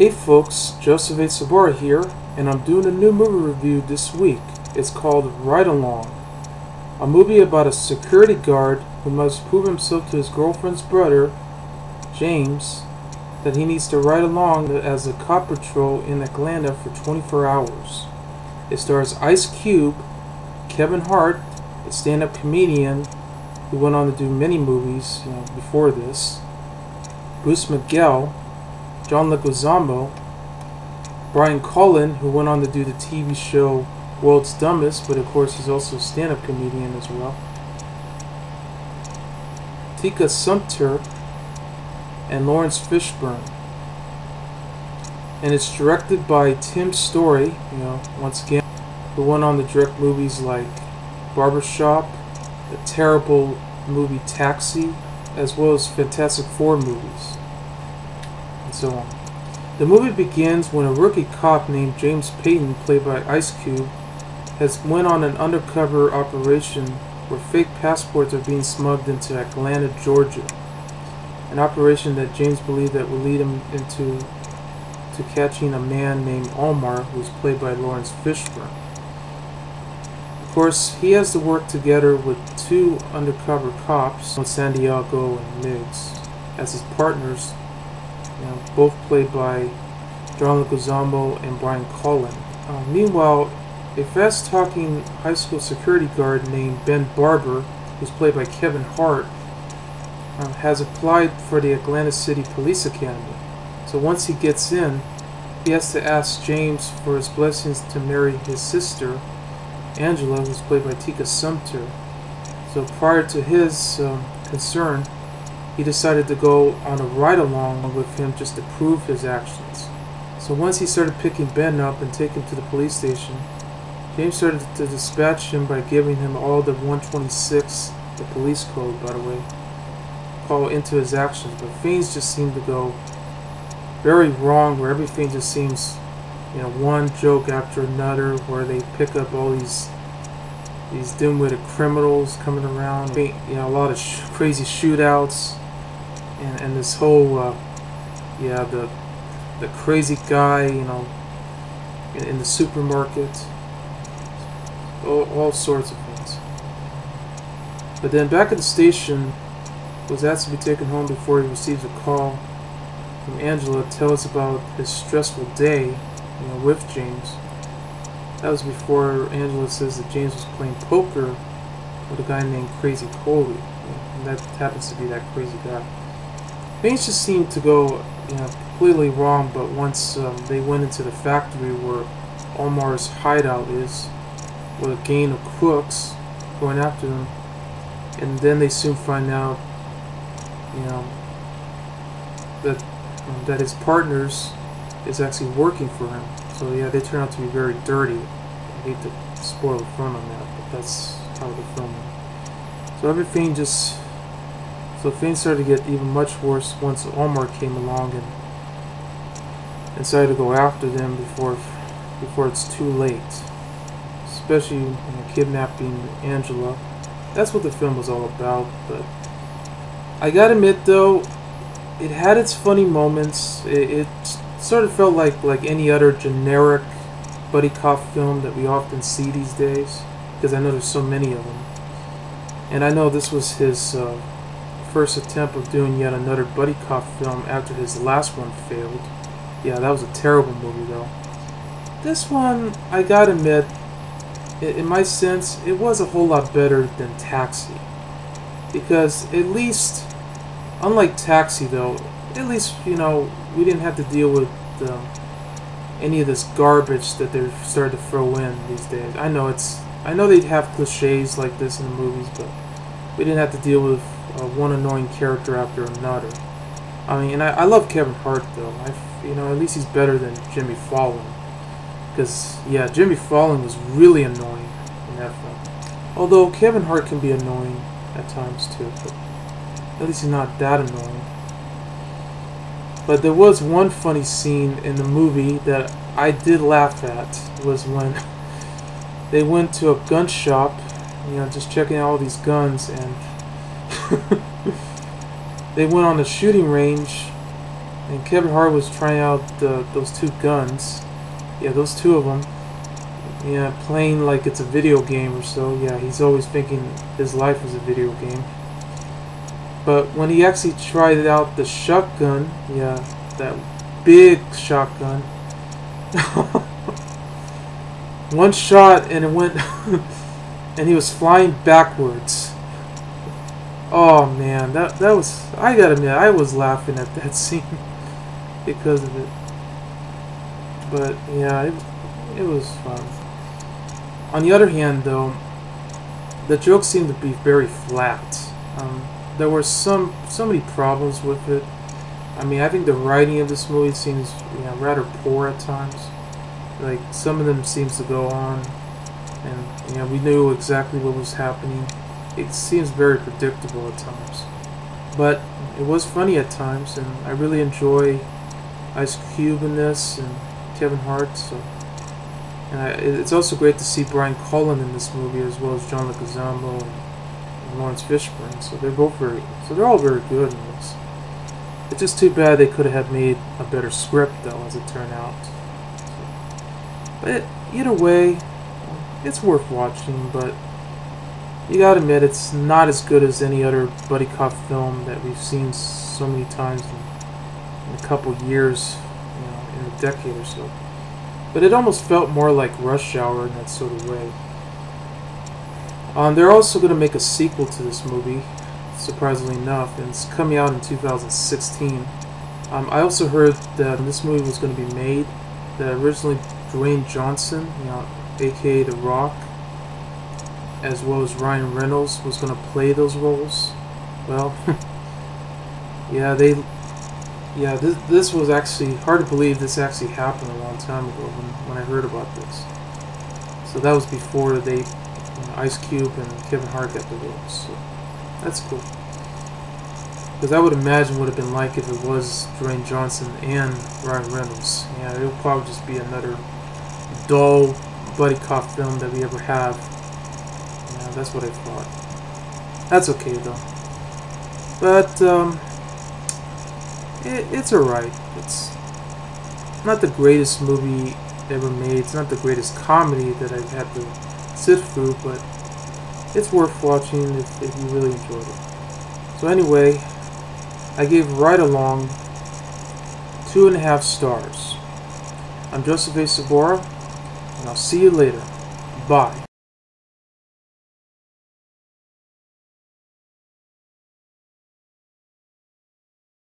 Hey folks, Joseph A. Sobora here, and I'm doing a new movie review this week. It's called Ride Along, a movie about a security guard who must prove himself to his girlfriend's brother, James, that he needs to ride along as a cop patrol in Atlanta for 24 hours. It stars Ice Cube, Kevin Hart, a stand-up comedian who went on to do many movies before this, Bruce McGill, John Leguizamo, Bryan Callen, who went on to do the TV show World's Dumbest, but of course he's also a stand-up comedian as well, Tika Sumpter, and Laurence Fishburne. And it's directed by Tim Story, once again, who went on to direct movies like Barbershop, the terrible movie Taxi, as well as Fantastic Four movies. So on. The movie begins when a rookie cop named James Payton, played by Ice Cube, has went on an undercover operation where fake passports are being smuggled into Atlanta, Georgia. An operation that James believed that would lead him into catching a man named Omar, who was played by Laurence Fishburne. Of course, he has to work together with two undercover cops, San Diego and Migs, as his partners. Both played by John Leguizamo and Bryan Callen. Meanwhile, a fast-talking high school security guard named Ben Barber, who's played by Kevin Hart, has applied for the Atlanta City Police Academy. So once he gets in, he has to ask James for his blessings to marry his sister, Angela, who's played by Tika Sumpter. So prior to his concern, he decided to go on a ride-along with him just to prove his actions. So once he started picking Ben up and taking him to the police station, James started to dispatch him by giving him all the 126, the police code by the way, call into his actions. But things just seemed to go very wrong, where everything just seems, one joke after another, where they pick up all these dim-witted criminals coming around, a lot of crazy shootouts, and this whole, the crazy guy, in the supermarket, all sorts of things. But then back at the station, was asked to be taken home before he receives a call from Angela to tell us about his stressful day, with James. That was before Angela says that James was playing poker with a guy named Crazy Coley, and that happens to be that crazy guy. Things just seemed to go completely wrong, but once they went into the factory where Omar's hideout is, with a gang of crooks going after them, and then they soon find out that his partners is actually working for him. So yeah, they turn out to be very dirty. I hate to spoil the fun on that, but that's how they film it. So things started to get even much worse once Omar came along and decided to go after them before it's too late. Especially kidnapping Angela. That's what the film was all about. But I gotta admit though, it had its funny moments. It sort of felt like any other generic buddy cop film that we often see these days, because I know there's so many of them, and I know this was his first attempt of doing yet another buddy cop film after his last one failed. Yeah, that was a terrible movie though. This one, I gotta admit, in my sense, it was a whole lot better than Taxi, because at least, unlike Taxi though, at least, we didn't have to deal with any of this garbage that they're starting to throw in these days. I know they'd have cliches like this in the movies, but we didn't have to deal with one annoying character after another. I mean, and I love Kevin Hart though. At least he's better than Jimmy Fallon, because yeah, Jimmy Fallon was really annoying in that film. Although Kevin Hart can be annoying at times too, but at least he's not that annoying. But there was one funny scene in the movie that I did laugh at, was when they went to a gun shop, just checking out all these guns, and they went on the shooting range, And Kevin Hart was trying out those two guns. Yeah, those two of them. Yeah, playing like it's a video game or so. Yeah, he's always thinking his life is a video game. But when he actually tried out the shotgun, yeah, that big shotgun. One shot and it went... and he was flying backwards. Oh man, that was... I gotta admit, I was laughing at that scene because of it. But yeah, it was fun. On the other hand, though, the jokes seemed to be very flat. There were so many problems with it. I mean, I think the writing of this movie seems, you know, rather poor at times. Like, some of them seems to go on, and, you know, we knew exactly what was happening. It seems very predictable at times. But it was funny at times, and I really enjoy Ice Cube in this, and Kevin Hart, so... And it's also great to see Bryan Callen in this movie, as well as John Leguizamo and Laurence Fishburne. So they're all very good in this. It's just too bad they could have made a better script, though, as it turned out. So, but either way, it's worth watching. But you gotta admit, it's not as good as any other buddy cop film that we've seen so many times in a couple years, you know, in a decade or so. But it almost felt more like Rush Hour in that sort of way. They're also going to make a sequel to this movie, surprisingly enough, and it's coming out in 2016. I also heard that this movie was going to be made, that originally Dwayne Johnson, you know, aka The Rock, as well as Ryan Reynolds, was going to play those roles. Well, yeah, this was actually hard to believe. This actually happened a long time ago when I heard about this. So that was before they, you know, Ice Cube and Kevin Hart got the roles. So that's cool. Because I would imagine what it would have been like if it was Dwayne Johnson and Ryan Reynolds. Yeah, it'll probably just be another dull buddy cop film that we ever have. Yeah, that's what I thought. That's okay though. But It's alright. It's not the greatest movie ever made. It's not the greatest comedy that I've had to sit through, but it's worth watching if you really enjoyed it. So anyway, I gave Ride Along 2.5 stars. I'm Joseph A. Sobora, and I'll see you later. Bye.